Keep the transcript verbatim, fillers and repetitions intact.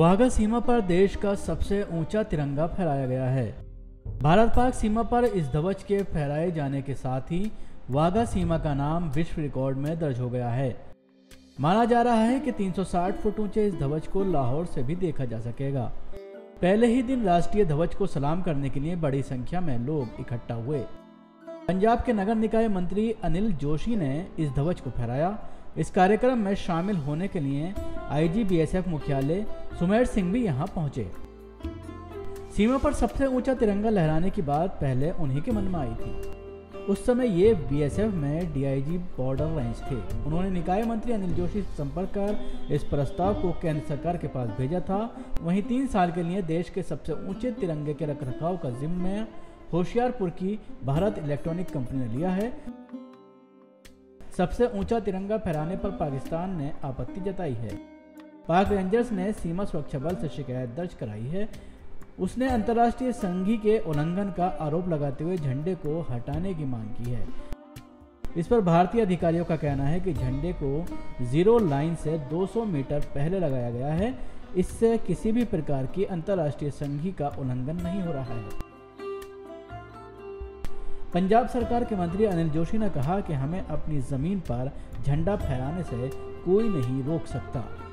वाघा सीमा पर देश का सबसे ऊंचा तिरंगा फहराया गया है। भारत पाक सीमा पर इस ध्वज के फहराए जाने के साथ ही वाघा सीमा का नाम विश्व रिकॉर्ड में दर्ज हो गया है। माना जा रहा है कि तीन सौ साठ फुट ऊंचे इस ध्वज को लाहौर से भी देखा जा सकेगा। पहले ही दिन राष्ट्रीय ध्वज को सलाम करने के लिए बड़ी संख्या में लोग इकट्ठा हुए। पंजाब के नगर निकाय मंत्री अनिल जोशी ने इस ध्वज को फहराया। इस कार्यक्रम में शामिल होने के लिए आईजी बीएसएफ मुख्यालय सुमेर सिंह भी यहां पहुंचे। सीमा पर सबसे ऊंचा तिरंगा लहराने की बात पहले उन्हीं के मन में आई थी। उस समय ये बीएसएफ में डीआईजी बॉर्डर रेंज थे। उन्होंने निकाय मंत्री अनिल जोशी से संपर्क कर इस प्रस्ताव को केंद्र सरकार के पास भेजा था। वहीं तीन साल के लिए देश के सबसे ऊंचे तिरंगे के रखरखाव का जिम्मा होशियारपुर की भारत इलेक्ट्रॉनिक कंपनी ने लिया है। सबसे ऊंचा तिरंगा फहराने पर पाकिस्तान ने आपत्ति जताई है। पाक रेंजर्स ने सीमा सुरक्षा बल से शिकायत दर्ज कराई है। उसने अंतर्राष्ट्रीय संधि के उल्लंघन का आरोप लगाते हुए झंडे को हटाने की मांग की है। इस पर भारतीय अधिकारियों का कहना है कि झंडे को जीरो लाइन से दो सौ मीटर पहले लगाया गया है। इससे किसी भी प्रकार की अंतर्राष्ट्रीय संधि का उल्लंघन नहीं हो रहा है। पंजाब सरकार के मंत्री अनिल जोशी ने कहा कि हमें अपनी जमीन पर झंडा फहराने से कोई नहीं रोक सकता।